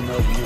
هذا